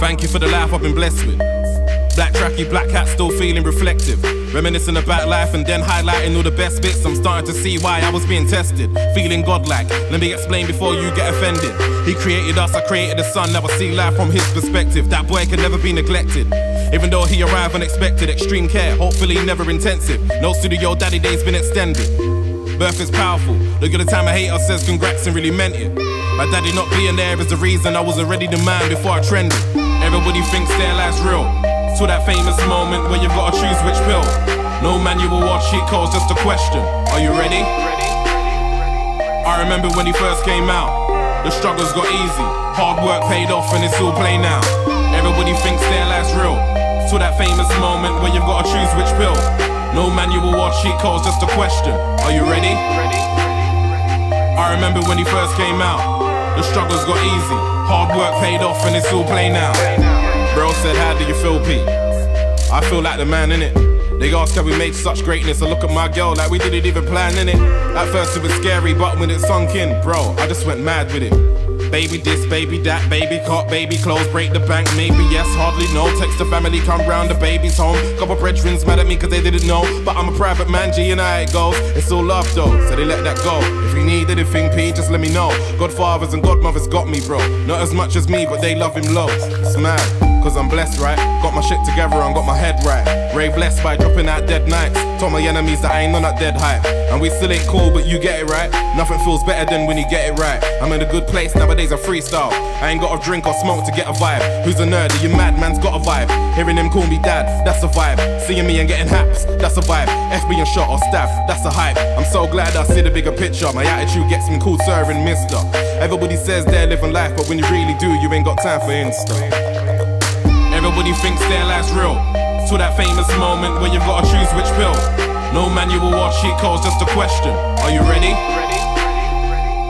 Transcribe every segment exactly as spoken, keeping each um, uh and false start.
Thank you for the life I've been blessed with. Black tracky, black hat, still feeling reflective. Reminiscing about life and then highlighting all the best bits. I'm starting to see why I was being tested. Feeling godlike, let me explain before you get offended. He created us, I created the sun. Now I see life from his perspective. That boy can never be neglected. Even though he arrived unexpected, extreme care, hopefully never intensive. No studio daddy day's been extended. Birth is powerful. Look at the time a hater says congrats and really meant it. My daddy not being there is the reason I was already the man before I trended. Everybody thinks their life's real, till that famous moment where you've gotta choose which pill. No manual or cheat codes, just a question. Are you ready? I remember when he first came out, the struggles got easy. Hard work paid off and it's all play now. Everybody thinks their life's real, till that famous moment where you've gotta choose which pill. No manual or cheat codes, just a question. Are you ready? I remember when he first came out, the struggles got easy. Hard work paid off and it's all play now. Bro said, how do you feel, Pete? I feel like the man, innit? They ask how we made such greatness. I look at my girl like we didn't even plan, innit? At first it was scary, but when it sunk in, bro, I just went mad with it. Baby this, baby that, baby cot, baby clothes, break the bank, maybe yes, hardly no. Text the family, come round, the baby's home. Couple brethrens mad at me cause they didn't know, but I'm a private man, G, and I it goes. It's all love though, so they let that go. If you need anything, P, just let me know. Godfathers and godmothers got me, bro. Not as much as me, but they love him loads. It's mad. Cause I'm blessed, right? Got my shit together and got my head right. Ray blessed by dropping out dead nights. Told my enemies that I ain't on that dead hype. And we still ain't cool, but you get it right. Nothing feels better than when you get it right. I'm in a good place, nowadays I freestyle. I ain't got a drink or smoke to get a vibe. Who's a nerd? Are you mad? Man's got a vibe. Hearing him call me dad, that's a vibe. Seeing me and getting haps, that's a vibe. F being shot or stabbed, that's a hype. I'm so glad I see the bigger picture. My attitude gets me called sir and mister. Everybody says they're living life, but when you really do, you ain't got time for Insta. Everybody thinks their life's real, till that famous moment where you've gotta choose which pill. No manual or cheat codes, just a question. Are you ready?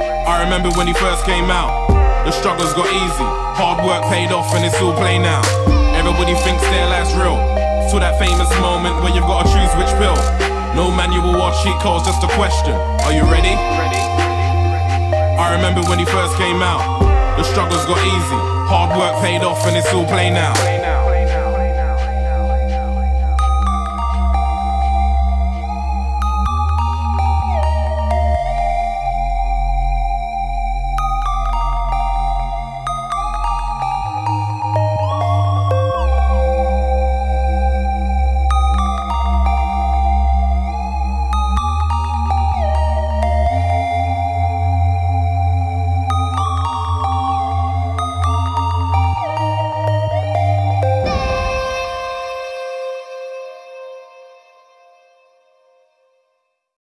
I remember when he first came out, the struggles got easy. Hard work paid off and it's all play now. Everybody thinks their life's real, till that famous moment where you've gotta choose which pill. No manual or cheat codes, just a question. Are you ready? I remember when he first came out, the struggles got easy. Hard work paid off and it's all play now.